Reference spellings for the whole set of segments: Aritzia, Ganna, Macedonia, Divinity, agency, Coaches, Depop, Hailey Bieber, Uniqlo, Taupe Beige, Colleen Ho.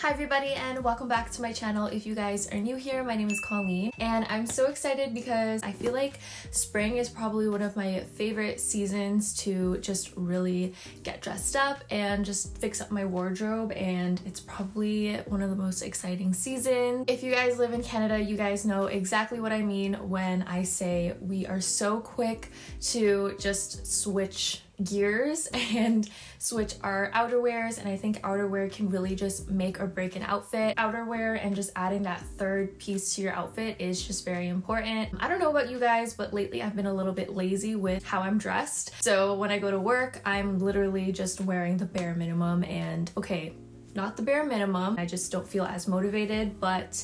Hi everybody and welcome back to my channel. If you guys are new here, my name is Colleen and I'm so excited because I feel like spring is probably one of my favorite seasons to just really get dressed up and just fix up my wardrobe, and it's probably one of the most exciting seasons. If you guys live in Canada, you guys know exactly what I mean when I say we are so quick to just switch gears and switch our outerwears, and I think outerwear can really just make or break an outfit. Outerwear and just adding that third piece to your outfit is just very important. I don't know about you guys, but lately I've been a little bit lazy with how I'm dressed. So when I go to work, I'm literally just wearing the bare minimum, and okay, not the bare minimum. I just don't feel as motivated, but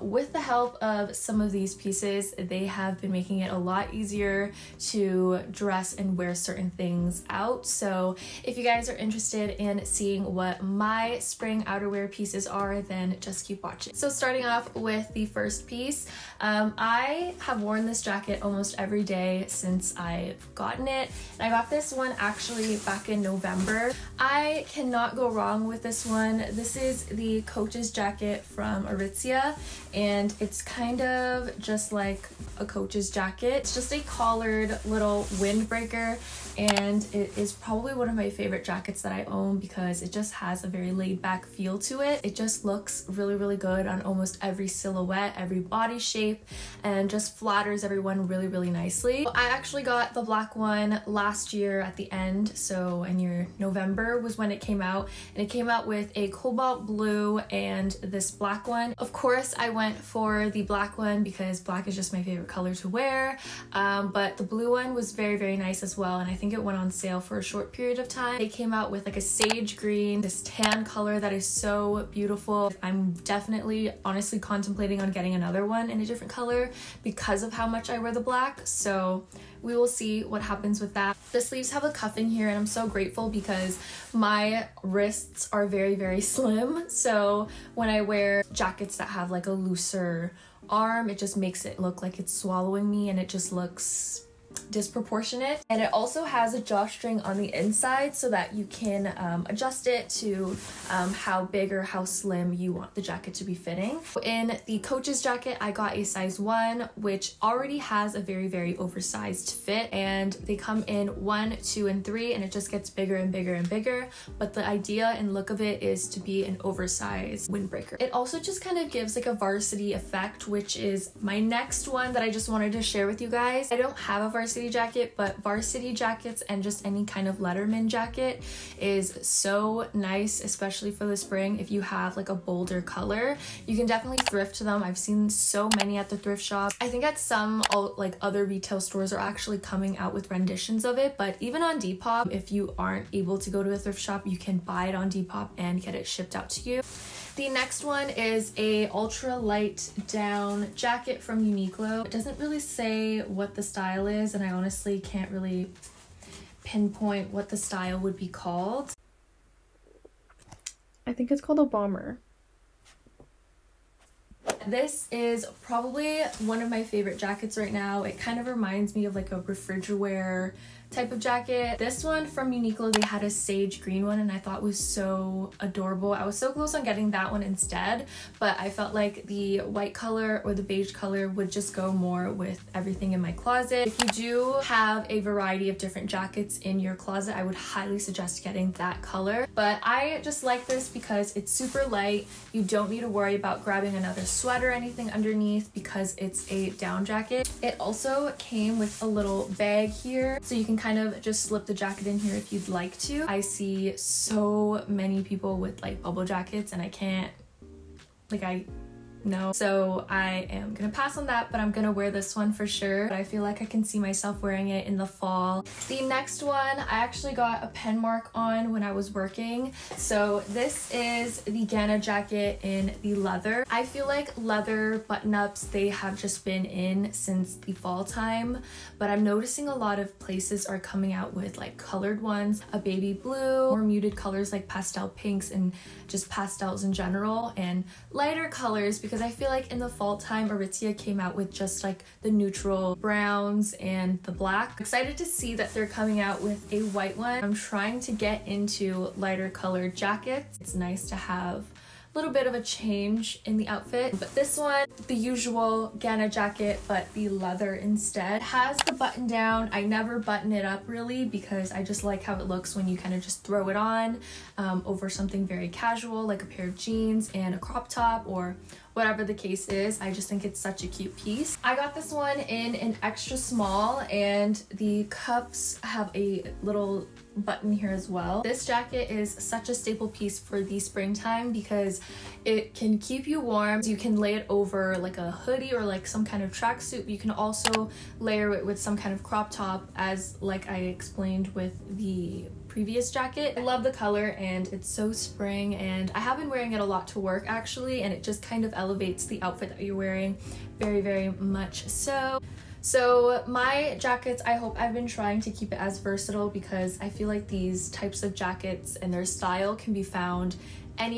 with the help of some of these pieces, they have been making it a lot easier to dress and wear certain things out. So if you guys are interested in seeing what my spring outerwear pieces are, then just keep watching. So starting off with the first piece, I have worn this jacket almost every day since I've gotten it. And I got this one actually back in November. I cannot go wrong with this one. This is the Coaches jacket from Aritzia, and it's kind of just like a Coaches jacket. It's just a collared little windbreaker, and it is probably one of my favorite jackets that I own because it just has a very laid-back feel to it. It just looks really good on almost every silhouette, every body shape, and just flatters everyone really nicely. I actually got the black one last year at the end, so in your November was when it came out, and it came out with a cobalt blue and this black one. Of course, I went for the black one because black is just my favorite color to wear, but the blue one was very nice as well, and I think it went on sale for a short period of time. They came out with like a sage green, this tan color that is so beautiful. I'm definitely honestly contemplating on getting another one in a different color because of how much I wear the black, so we will see what happens with that. The sleeves have a cuffing here, and I'm so grateful because my wrists are very slim, so when I wear jackets that have like a looser arm, it just makes it look like it's swallowing me, and it just looks disproportionate. And it also has a drawstring on the inside so that you can adjust it to how big or how slim you want the jacket to be fitting. In the Coaches jacket, I got a size 1, which already has a very oversized fit, and they come in 1, 2, and 3, and it just gets bigger and bigger and bigger, but the idea and look of it is to be an oversized windbreaker. It also just kind of gives like a varsity effect, which is my next one that I just wanted to share with you guys. I don't have a varsity jacket, but varsity jackets and just any kind of letterman jacket is so nice, especially for the spring. If you have like a bolder color, you can definitely thrift them. I've seen so many at the thrift shop. I think at some like other retail stores are actually coming out with renditions of it, but even on Depop, if you aren't able to go to a thrift shop, you can buy it on Depop and get it shipped out to you. The next one is a ultra light down jacket from Uniqlo. It doesn't really say what the style is, and I honestly can't really pinpoint what the style would be called. I think it's called a bomber. This is probably one of my favorite jackets right now. It kind of reminds me of like a refrigewear type of jacket. This one from Uniqlo, they had a sage green one, and I thought it was so adorable. I was so close on getting that one instead, but I felt like the white color or the beige color would just go more with everything in my closet. If you do have a variety of different jackets in your closet, I would highly suggest getting that color, but I just like this because it's super light. You don't need to worry about grabbing another sweater or anything underneath because it's a down jacket. It also came with a little bag here, so you can kind of just slip the jacket in here if you'd like to. I see so many people with like bubble jackets, and I can't, like, I know, so I am gonna pass on that, but I'm gonna wear this one for sure. But I feel like I can see myself wearing it in the fall. The next one, I actually got a pen mark on when I was working, so this is the Ganna jacket in the leather. I feel like leather button-ups, they have just been in since the fall time, but I'm noticing a lot of places are coming out with like colored ones, a baby blue, or muted colors like pastel pinks and just pastels in general, and lighter colors, because I feel like in the fall time, Aritzia came out with just like the neutral browns and the black. I'm excited to see that they're coming out with a white one. I'm trying to get into lighter colored jackets. It's nice to have little bit of a change in the outfit. But this one, the usual Ganna jacket, but the leather instead. It has the button down. I never button it up really because I just like how it looks when you kind of just throw it on over something very casual like a pair of jeans and a crop top or whatever the case is. I just think it's such a cute piece. I got this one in an extra small and the cuffs have a little button here as well. This jacket is such a staple piece for the springtime because it can keep you warm. You can lay it over like a hoodie or like some kind of tracksuit. You can also layer it with some kind of crop top, as like I explained with the previous jacket. I love the color and it's so spring, and I have been wearing it a lot to work actually, and it just kind of elevates the outfit that you're wearing very much so. So my jackets, I hope I've been trying to keep it as versatile because I feel like these types of jackets and their style can be found at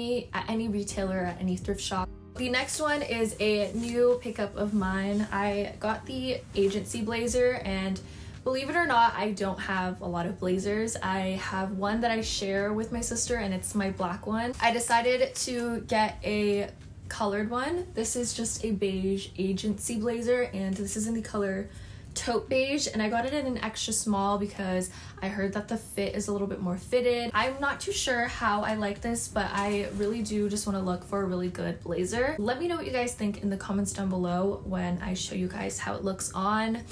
any retailer, at any thrift shop. The next one is a new pickup of mine. I got the Agency blazer, and believe it or not, I don't have a lot of blazers. I have one that I share with my sister and it's my black one. I decided to get a colored one. This is just a beige Agency blazer, and this is in the color Taupe Beige, and I got it in an extra small because I heard that the fit is a little bit more fitted. I'm not too sure how I like this, but I really do just want to look for a really good blazer. Let me know what you guys think in the comments down below when I show you guys how it looks on.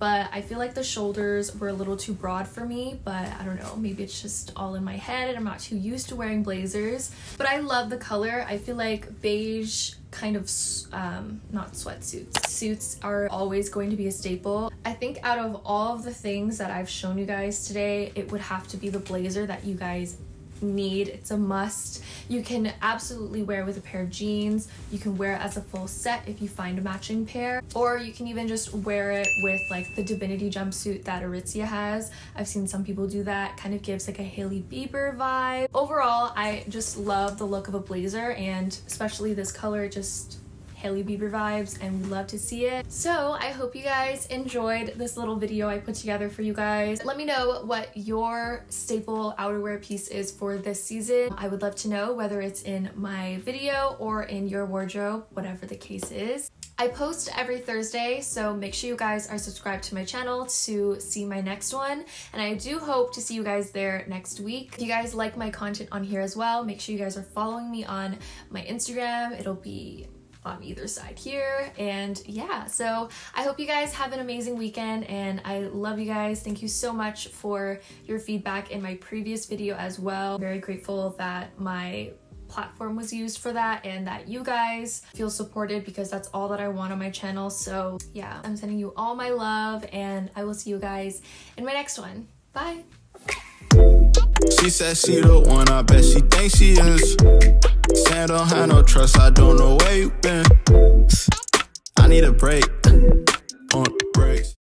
But I feel like the shoulders were a little too broad for me, but I don't know, maybe it's just all in my head and I'm not too used to wearing blazers. But I love the color. I feel like beige kind of, not sweatsuits. Suits are always going to be a staple. I think out of all of the things that I've shown you guys today, it would have to be the blazer that you guys need. It's a must. You can absolutely wear with a pair of jeans. You can wear it as a full set if you find a matching pair, or you can even just wear it with like the Divinity jumpsuit that Aritzia has. I've seen some people do that. Kind of gives like a Hailey Bieber vibe. Overall, I just love the look of a blazer, and especially this color, just Hailey Bieber vibes, and we love to see it. So I hope you guys enjoyed this little video I put together for you guys. Let me know what your staple outerwear piece is for this season. I would love to know, whether it's in my video or in your wardrobe, whatever the case is. I post every Thursday, so make sure you guys are subscribed to my channel to see my next one, and I do hope to see you guys there next week. If you guys like my content on here as well, make sure you guys are following me on my Instagram. It'll be on either side here. And yeah, so I hope you guys have an amazing weekend, and I love you guys. Thank you so much for your feedback in my previous video as well. I'm very grateful that my platform was used for that and that you guys feel supported, because that's all that I want on my channel. So yeah, I'm sending you all my love, and I will see you guys in my next one. Bye. She said she the one, I bet she thinks she is. Saying don't have no trust, I don't know where you been. I need a break, on the brakes.